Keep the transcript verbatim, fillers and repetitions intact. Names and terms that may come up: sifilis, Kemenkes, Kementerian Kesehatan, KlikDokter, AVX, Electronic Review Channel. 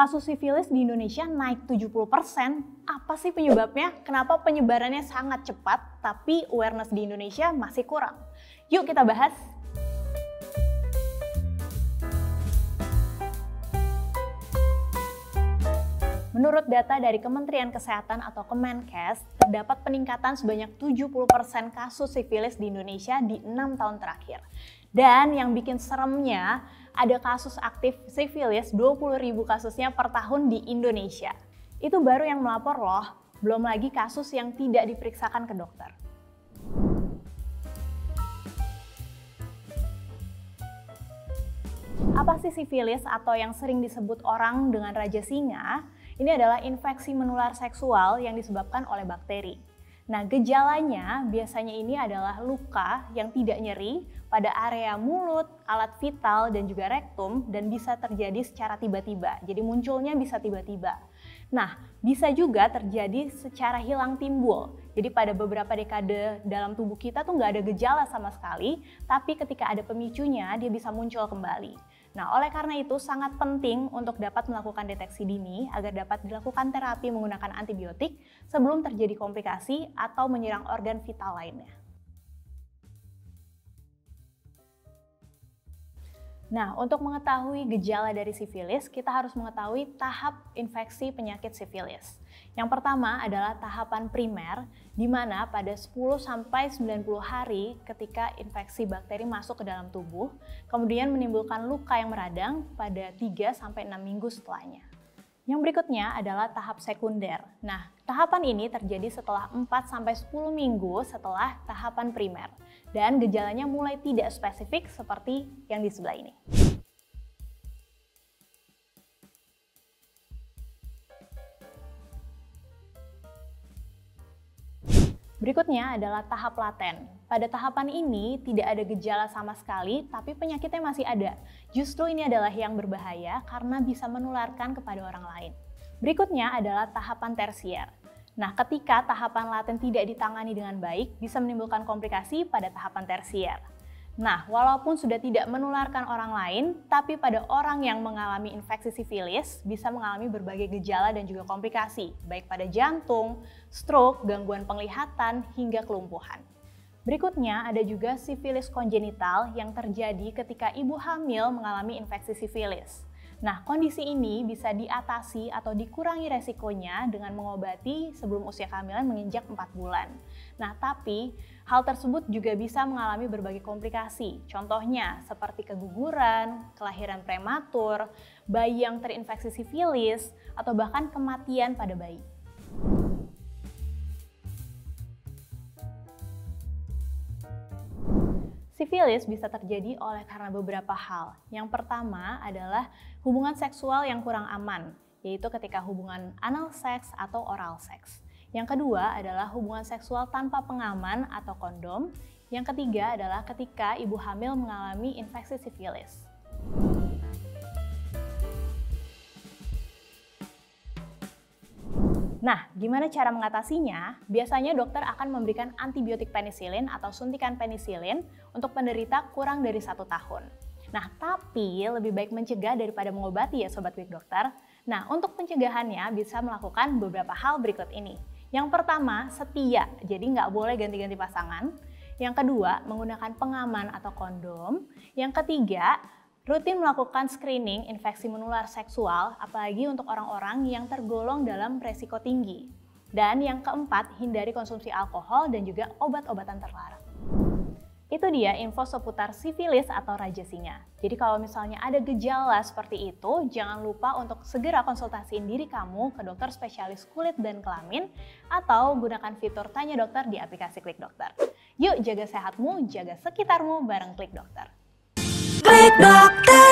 kasus sifilis di Indonesia naik tujuh puluh persen. Apa sih penyebabnya? Kenapa penyebarannya sangat cepat, tapi awareness di Indonesia masih kurang? Yuk kita bahas! Menurut data dari Kementerian Kesehatan atau Kemenkes, terdapat peningkatan sebanyak tujuh puluh persen kasus sifilis di Indonesia di enam tahun terakhir. Dan yang bikin seremnya, ada kasus aktif sifilis dua puluh ribu kasusnya per tahun di Indonesia. Itu baru yang melapor loh, belum lagi kasus yang tidak diperiksakan ke dokter. Apa sih sifilis atau yang sering disebut orang dengan raja singa? Ini adalah infeksi menular seksual yang disebabkan oleh bakteri. Nah, gejalanya biasanya ini adalah luka yang tidak nyeri pada area mulut, alat vital, dan juga rektum, dan bisa terjadi secara tiba-tiba. Jadi munculnya bisa tiba-tiba. Nah, bisa juga terjadi secara hilang timbul. Jadi pada beberapa dekade dalam tubuh kita tuh nggak ada gejala sama sekali, tapi ketika ada pemicunya dia bisa muncul kembali. Nah, oleh karena itu sangat penting untuk dapat melakukan deteksi dini agar dapat dilakukan terapi menggunakan antibiotik sebelum terjadi komplikasi atau menyerang organ vital lainnya. Nah, untuk mengetahui gejala dari sifilis, kita harus mengetahui tahap infeksi penyakit sifilis. Yang pertama adalah tahapan primer, di mana pada sepuluh sampai sembilan puluh hari ketika infeksi bakteri masuk ke dalam tubuh, kemudian menimbulkan luka yang meradang pada tiga sampai enam minggu setelahnya. Yang berikutnya adalah tahap sekunder. Nah, tahapan ini terjadi setelah empat sampai sepuluh minggu setelah tahapan primer. Dan gejalanya mulai tidak spesifik seperti yang di sebelah ini. Berikutnya adalah tahap laten. Pada tahapan ini tidak ada gejala sama sekali, tapi penyakitnya masih ada. Justru ini adalah yang berbahaya karena bisa menularkan kepada orang lain. Berikutnya adalah tahapan tersier. Nah, ketika tahapan laten tidak ditangani dengan baik, bisa menimbulkan komplikasi pada tahapan tersier. Nah, walaupun sudah tidak menularkan orang lain, tapi pada orang yang mengalami infeksi sifilis, bisa mengalami berbagai gejala dan juga komplikasi, baik pada jantung, stroke, gangguan penglihatan, hingga kelumpuhan. Berikutnya, ada juga sifilis kongenital yang terjadi ketika ibu hamil mengalami infeksi sifilis. Nah, kondisi ini bisa diatasi atau dikurangi resikonya dengan mengobati sebelum usia kehamilan menginjak empat bulan. Nah, tapi hal tersebut juga bisa mengalami berbagai komplikasi. Contohnya, seperti keguguran, kelahiran prematur, bayi yang terinfeksi sifilis, atau bahkan kematian pada bayi. Sifilis bisa terjadi oleh karena beberapa hal. Yang pertama adalah hubungan seksual yang kurang aman, yaitu ketika hubungan anal seks atau oral seks. Yang kedua adalah hubungan seksual tanpa pengaman atau kondom. Yang ketiga adalah ketika ibu hamil mengalami infeksi sifilis. Nah, gimana cara mengatasinya? Biasanya dokter akan memberikan antibiotik penisilin atau suntikan penisilin untuk penderita kurang dari satu tahun. Nah, tapi lebih baik mencegah daripada mengobati ya Sobat KlikDokter. Nah, untuk pencegahannya bisa melakukan beberapa hal berikut ini. Yang pertama, setia, jadi nggak boleh ganti-ganti pasangan. Yang kedua, menggunakan pengaman atau kondom. Yang ketiga, rutin melakukan screening infeksi menular seksual, apalagi untuk orang-orang yang tergolong dalam resiko tinggi. Dan yang keempat, hindari konsumsi alkohol dan juga obat-obatan terlarang. Itu dia info seputar sifilis atau raja singa. Jadi kalau misalnya ada gejala seperti itu, jangan lupa untuk segera konsultasiin diri kamu ke dokter spesialis kulit dan kelamin atau gunakan fitur Tanya Dokter di aplikasi KlikDokter. Yuk jaga sehatmu, jaga sekitarmu bareng KlikDokter. KlikDokter.